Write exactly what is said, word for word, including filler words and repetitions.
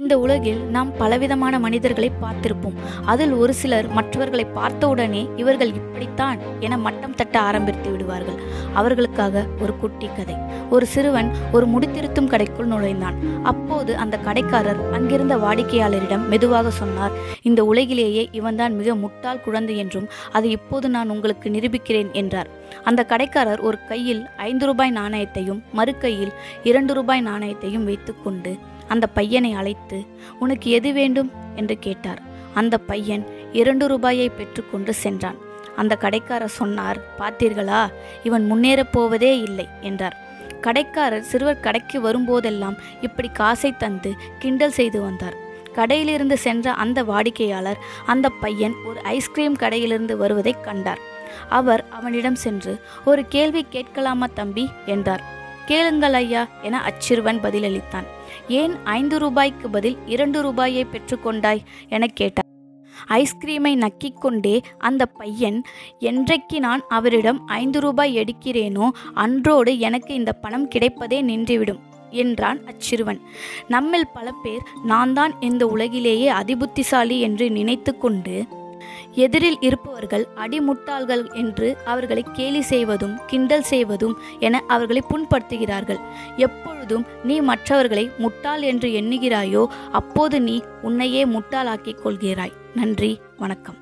இந்த உலகில் நாம் பலவிதமான மனிதர்களை பார்த்திருப்போம். அதில் ஒரு சிலர் மற்றவர்களை பார்த்தவுடனே இவர்கள் இப்படித்தான் என மட்டம் தட்ட ஆரம்பித்து விடுவார்கள். அவர்களுக்காக ஒரு குட்டி கதை. ஒரு சிறுவன் ஒரு முடித்திருத்தும் கடைக்குள் நுழைந்தான். அப்போது அந்த கடைக்காரர் அங்கிருந்த வாடிக்கையாளரிடம் மெதுவாக சொன்னார், இந்த உலகிலேயே இவன்தான் மிக முட்டாள் குழந்தை என்றும் அது இப்போது நான் உங்களுக்கு நிரூபிக்கிறேன் என்றார். அந்த கடைக்காரர் ஒரு கையில் ஐந்து ரூபாய் நாணயத்தையும் மறு கையில் இரண்டு ரூபாய் நாணயத்தையும் வைத்துக்கொண்டு அந்த பையனை அழைத்து, உனக்கு எது வேண்டும் என்று கேட்டார். அந்த பையன் இரண்டு ரூபாயை பெற்றுக்கொண்டு சென்றான். அந்த கடைக்காரர் சொன்னார், பார்த்தீர்களா, இவன் முன்னேறப் போவதே இல்லை என்றார். கடைக்காரர் சிறுவர் கடைக்கு வரும்போதெல்லாம் இப்படி காசை தந்து கிண்டல் செய்து வந்தார். கடையிலிருந்து சென்ற அந்த வாடிக்கையாளர் அந்த பையன் ஒரு ஐஸ்கிரீம் கடையிலிருந்து வருவதை கண்டார். அவர் அவனிடம் சென்று, ஒரு கேள்வி கேட்கலாமா தம்பி என்றார். கேளுங்கள் ஐயா என அச்சிறுவன் பதிலளித்தான். ஏன் ஐந்து ரூபாய்க்கு பதில் இரண்டு ரூபாயை பெற்றுக்கொண்டாய் என கேட்டார். ஐஸ்கிரீமை நக்கிக்கொண்டே அந்த பையன், என்றைக்கு நான் அவரிடம் ஐந்து ரூபாய் எடுக்கிறேனோ அன்றோடு எனக்கு இந்த பணம் கிடைப்பதே நின்றுவிடும் என்றான் அச்சிறுவன். நம்மில் பல பேர் நான் தான் இந்த உலகிலேயே அதிபுத்திசாலி என்று நினைத்து கொண்டு எதிரில் இருப்பவர்கள் அடிமுட்டாள்கள் என்று அவர்களை கேலி செய்வதும் கிண்டல் செய்வதும் என அவர்களை புண்படுத்துகிறார்கள். எப்பொழுதும் நீ மற்றவர்களை முட்டாள் என்று எண்ணுகிறாயோ அப்போது நீ உன்னையே முட்டாளாக்கிக் கொள்கிறாய். நன்றி, வணக்கம்.